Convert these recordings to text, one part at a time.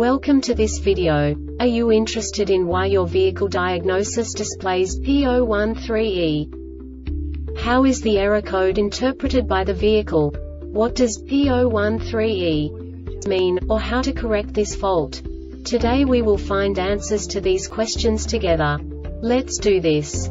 Welcome to this video. Are you interested in why your vehicle diagnosis displays P013E? How is the error code interpreted by the vehicle? What does P013E mean, or how to correct this fault? Today we will find answers to these questions together. Let's do this.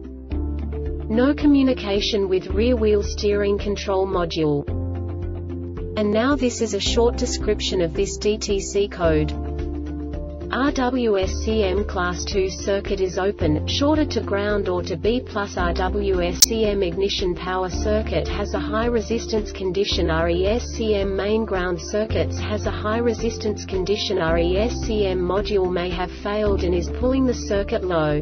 no communication with rear-wheel steering control module. And now this is a short description of this DTC code. RWSCM Class 2 circuit is open, shorted to ground or to B+. RWSCM ignition power circuit has a high resistance condition. RESCM main ground circuits has a high resistance condition. RESCM module may have failed and is pulling the circuit low.